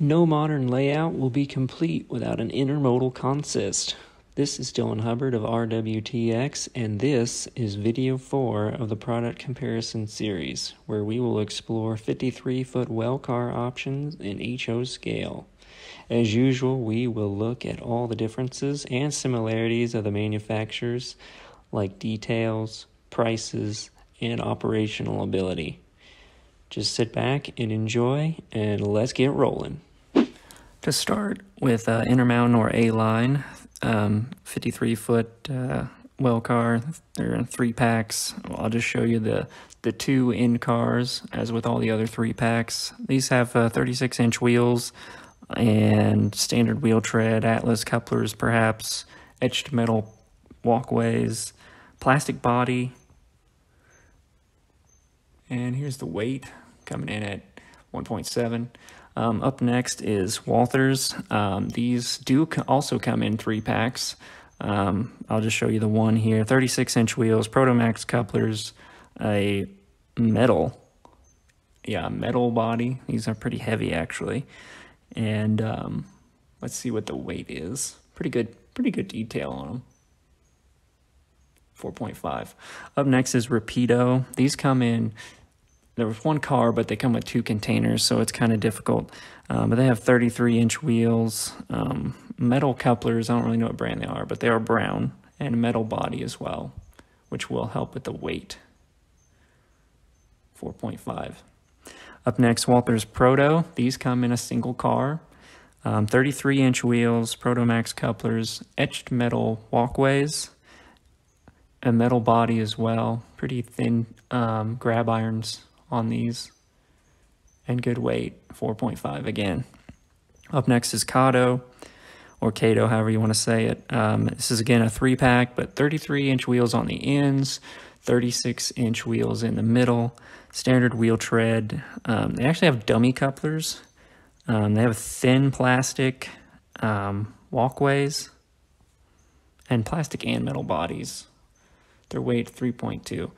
No modern layout will be complete without an intermodal consist. This is Dylan Hubbard of RWTX, and this is video 4 of the product comparison series, where we will explore 53-foot well car options in HO scale. As usual, we will look at all the differences and similarities of the manufacturers, like details, prices, and operational ability. Just sit back and enjoy, and let's get rolling. To start with Intermountain or A-Line, 53-foot well car. There are 3 packs. I'll just show you the 2 end cars, as with all the other 3 packs. These have 36-inch wheels and standard wheel tread, Atlas couplers perhaps, etched metal walkways, plastic body. And here's the weight, coming in at 1.7. Up next is Walthers. These do also come in 3 packs. I'll just show you the one here. 36-inch wheels, Protomax couplers, a metal body. These are pretty heavy, actually. And let's see what the weight is. Pretty good detail on them. 4.5. Up next is Rapido. These come in... There was 1 car, but they come with 2 containers, so it's kind of difficult. But they have 33-inch wheels, metal couplers. I don't really know what brand they are, but they are brown, and a metal body as well, which will help with the weight. 4.5. Up next, Walthers Proto. These come in a single car. 33-inch wheels, Protomax couplers, etched metal walkways, a metal body as well. Pretty thin grab irons on these, and good weight, 4.5 again. Up next is Kato, or Kato, however you want to say it. This is again a 3-pack, but 33-inch wheels on the ends, 36-inch wheels in the middle, standard wheel tread. They actually have dummy couplers. They have thin plastic walkways and plastic and metal bodies. Their weight, 3.2.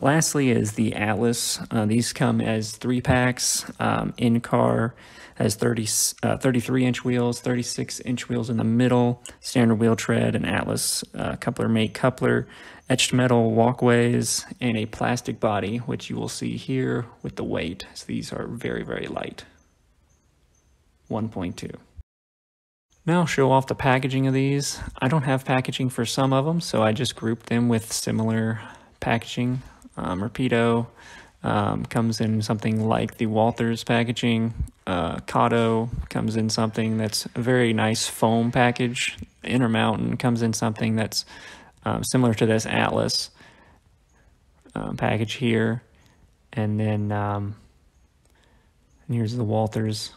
Lastly is the Atlas. These come as 3-packs, in-car, has 33-inch wheels, 36-inch wheels in the middle, standard wheel tread, an Atlas coupler-mate coupler, etched metal walkways, and a plastic body, which you will see here with the weight. So these are very, very light, 1.2. Now I'll show off the packaging of these. I don't have packaging for some of them, so I just grouped them with similar packaging. Rapido comes in something like the Walthers packaging. Kato comes in something that's a very nice foam package. Intermountain comes in something that's similar to this Atlas package here. And then and here's the Walthers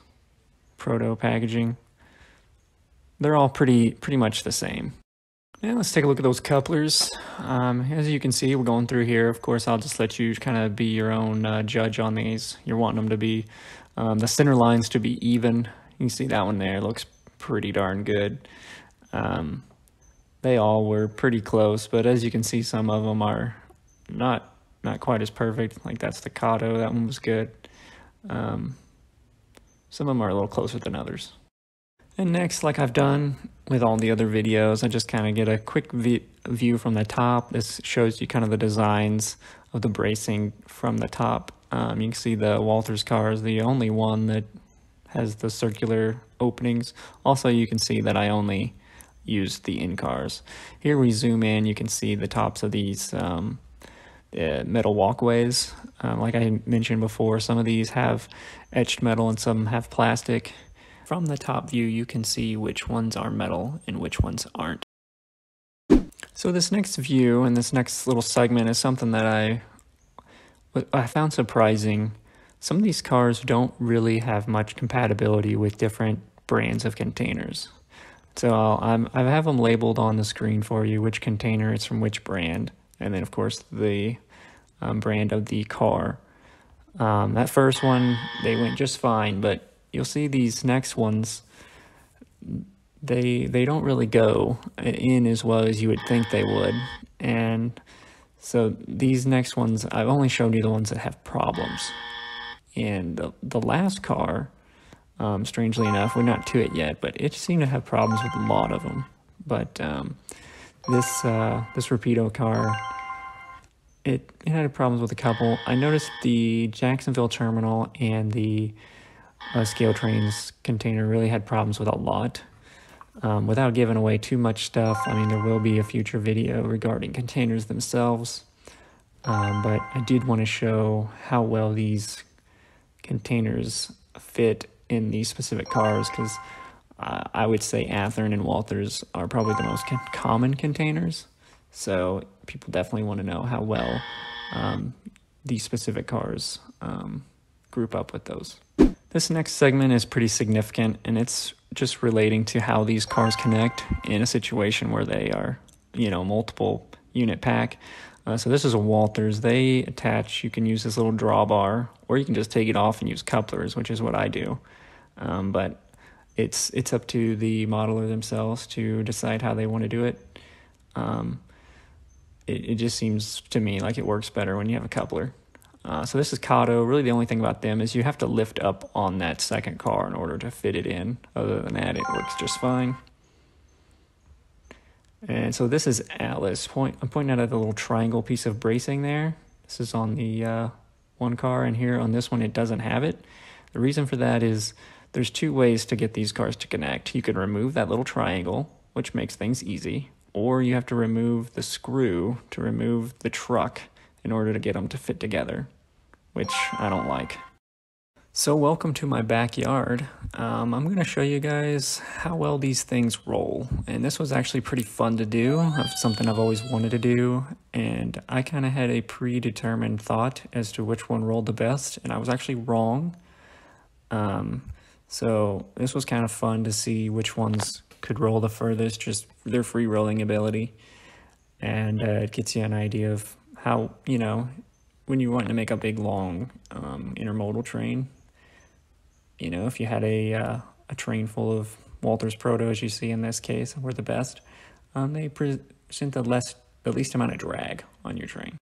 Proto packaging. They're all pretty much the same. Now let's take a look at those couplers. As you can see, we're going through here. Of course, I'll just let you kind of be your own judge on these. You're wanting them to be, the center lines to be even. You can see that one there, it looks pretty darn good. They all were pretty close, but as you can see, some of them are not quite as perfect. Like that's the Kato, that one was good. Some of them are a little closer than others. And next, like I've done with all the other videos, I just kind of get a quick view from the top. This shows you kind of the designs of the bracing from the top. You can see the Walthers car is the only one that has the circular openings. Also, you can see that I only used the in-cars. Here we zoom in, you can see the tops of these metal walkways. Like I mentioned before, some of these have etched metal and some have plastic. From the top view, you can see which ones are metal and which ones aren't. So this next view and this next little segment is something that I found surprising. Some of these cars don't really have much compatibility with different brands of containers. So I have them labeled on the screen for you, which container is from which brand, and then of course the brand of the car. That first one, they went just fine, but you'll see these next ones, they don't really go in as well as you would think they would. And so these next ones, I've only shown you the ones that have problems. And the last car, Strangely enough, we're not to it yet, but it seemed to have problems with a lot of them. But this Rapido car, it had problems with a couple. I noticed the Jacksonville Terminal and the Scale Trains container really had problems with a lot. Without giving away too much stuff, I mean, there will be a future video regarding containers themselves, but I did want to show how well these containers fit in these specific cars, because I would say Athearn and Walthers are probably the most common containers, so people definitely want to know how well these specific cars group up with those. This next segment is pretty significant, and it's just relating to how these cars connect in a situation where they are, you know, multiple unit pack. So this is a Walthers. They attach, you can use this little drawbar, or you can just take it off and use couplers, which is what I do. But it's up to the modeler themselves to decide how they want to do it. It just seems to me like it works better when you have a coupler. So this is Kato. Really the only thing about them is you have to lift up on that second car in order to fit it in. Other than that, it works just fine. And so this is Atlas. I'm pointing out at the little triangle piece of bracing there. This is on the one car, and here on this one it doesn't have it. The reason for that is there's two ways to get these cars to connect. You can remove that little triangle, which makes things easy, or you have to remove the screw to remove the truck in order to get them to fit together, which I don't like. So welcome to my backyard. I'm gonna show you guys how well these things roll. And this was actually pretty fun to do. It's something I've always wanted to do. And I kind of had a predetermined thought as to which one rolled the best, and I was actually wrong. So this was kind of fun to see which ones could roll the furthest, just their free rolling ability. And it gets you an idea of how, you know, when you want to make a big, long intermodal train, you know, if you had a train full of Walthers Proto, as you see in this case, were the best, they present the least amount of drag on your train.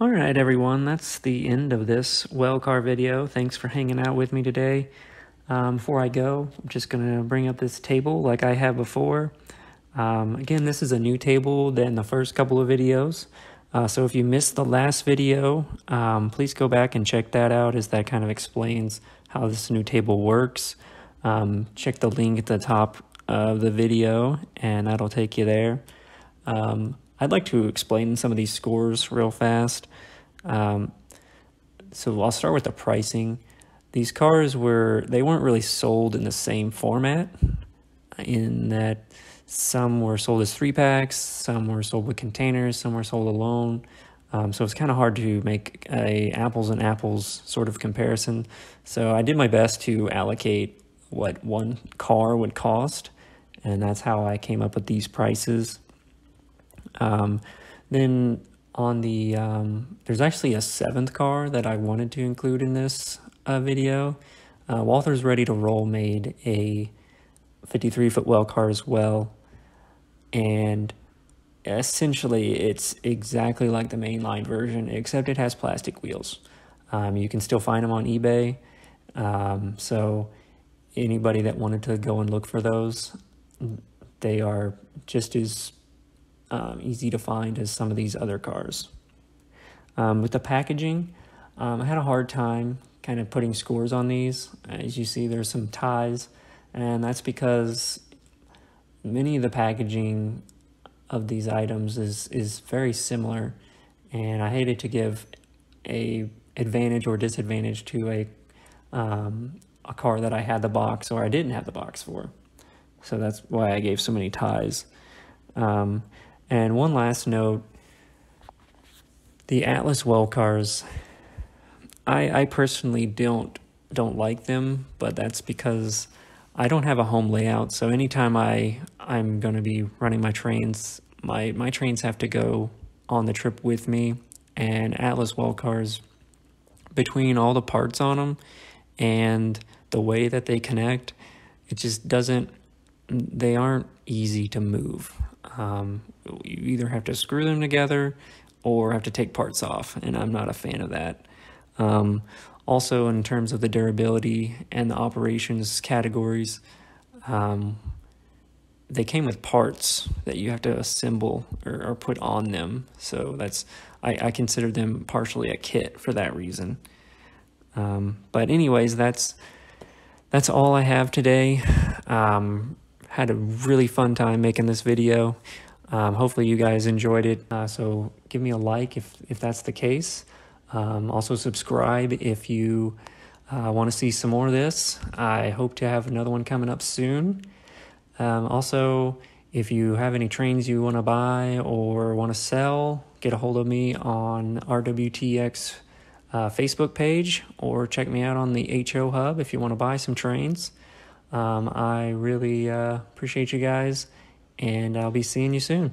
All right, everyone, that's the end of this well car video. Thanks for hanging out with me today. Before I go, I'm just going to bring up this table like I have before. Again, this is a new table than the first couple of videos. So if you missed the last video, please go back and check that out, as that kind of explains how this new table works. Check the link at the top of the video and that'll take you there. I'd like to explain some of these scores real fast. So I'll start with the pricing. These cars weren't really sold in the same format, in that some were sold as 3-packs, some were sold with containers, some were sold alone. So it's kind of hard to make a apples and apples sort of comparison. So I did my best to allocate what one car would cost, and that's how I came up with these prices. Then on the, there's actually a 7th car that I wanted to include in this video. Walthers Ready to Roll made a 53-foot well car as well. And essentially it's exactly like the mainline version, except it has plastic wheels. You can still find them on eBay. So anybody that wanted to go and look for those, they are just as easy to find as some of these other cars. With the packaging, I had a hard time kind of putting scores on these. As you see, there's some ties, and that's because many of the packaging of these items is very similar, and I hated to give a advantage or disadvantage to a car that I had the box or I didn't have the box for. So that's why I gave so many ties. And one last note, the Atlas well cars, I personally don't like them, but that's because I don't have a home layout, so anytime I'm going to be running my trains, my trains have to go on the trip with me, and Atlas well cars, between all the parts on them and the way that they connect, it just doesn't, they aren't easy to move. You either have to screw them together or have to take parts off, and I'm not a fan of that. Also, in terms of the durability and the operations categories, they came with parts that you have to assemble or put on them. So that's, I consider them partially a kit for that reason. But anyways, that's all I have today. Had a really fun time making this video. Hopefully you guys enjoyed it. So give me a like if that's the case. Also subscribe if you want to see some more of this. I hope to have another one coming up soon. Also, if you have any trains you want to buy or want to sell, get a hold of me on RWTX Facebook page, or check me out on the HO Hubb if you want to buy some trains. I really appreciate you guys, and I'll be seeing you soon.